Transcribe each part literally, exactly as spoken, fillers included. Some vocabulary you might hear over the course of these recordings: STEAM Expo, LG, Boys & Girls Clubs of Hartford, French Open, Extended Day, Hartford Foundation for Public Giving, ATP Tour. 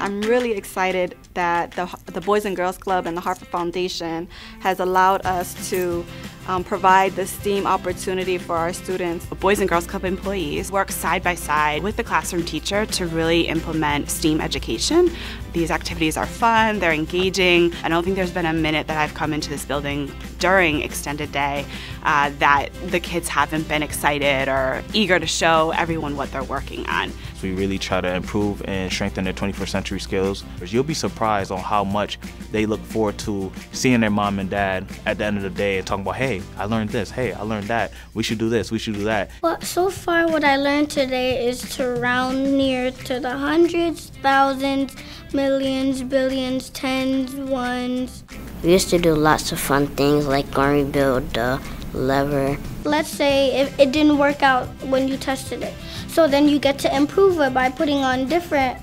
I'm really excited that the, the Boys and Girls Club and the Hartford Foundation has allowed us to um, provide the STEAM opportunity for our students. The Boys and Girls Club employees work side by side with the classroom teacher to really implement STEAM education. These activities are fun, they're engaging. I don't think there's been a minute that I've come into this building during Extended Day uh, that the kids haven't been excited or eager to show everyone what they're working on. We really try to improve and strengthen their twenty-first century skills. You'll be surprised on how much they look forward to seeing their mom and dad at the end of the day and talking about, hey, I learned this, hey, I learned that, we should do this, we should do that. Well, so far what I learned today is to round near to the hundreds, thousands, millions, billions, tens, ones. We used to do lots of fun things like going to build the lever. Let's say if it didn't work out when you tested it. So then you get to improve it by putting on different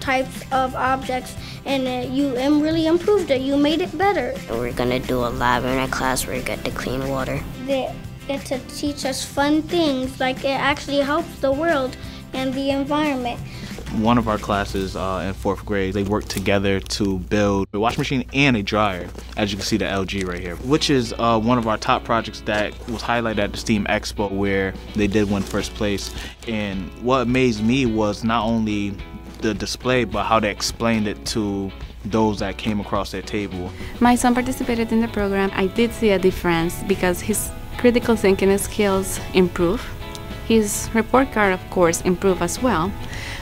types of objects, and you really improved it. You made it better. We're going to do a lab in our class where we get to clean water. They get to teach us fun things, like it actually helps the world and the environment. One of our classes uh, in fourth grade, they worked together to build a washing machine and a dryer, as you can see the L G right here, which is uh, one of our top projects that was highlighted at the STEAM Expo, where they did win first place. And what amazed me was not only the display, but how they explained it to those that came across their table. My son participated in the program. I did see a difference because his critical thinking skills improved. His report card, of course, improved as well,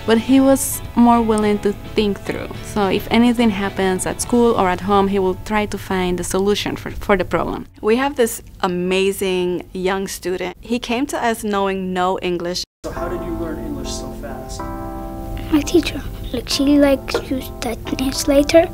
but he was more willing to think through. So if anything happens at school or at home, he will try to find the solution for, for the problem. We have this amazing young student. He came to us knowing no English. So how did you learn English so fast? My teacher. Like, she likes to use that translator,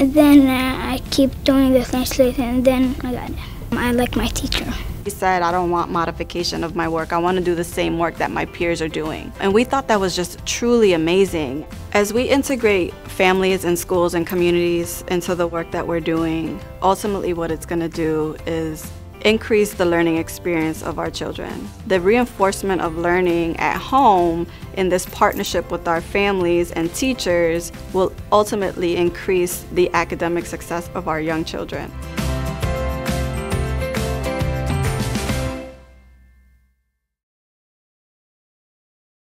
and then uh, I keep doing the translator, and then I got it. I like my teacher. He said, I don't want modification of my work. I want to do the same work that my peers are doing. And we thought that was just truly amazing. As we integrate families and schools and communities into the work that we're doing, ultimately what it's going to do is increase the learning experience of our children. The reinforcement of learning at home in this partnership with our families and teachers will ultimately increase the academic success of our young children.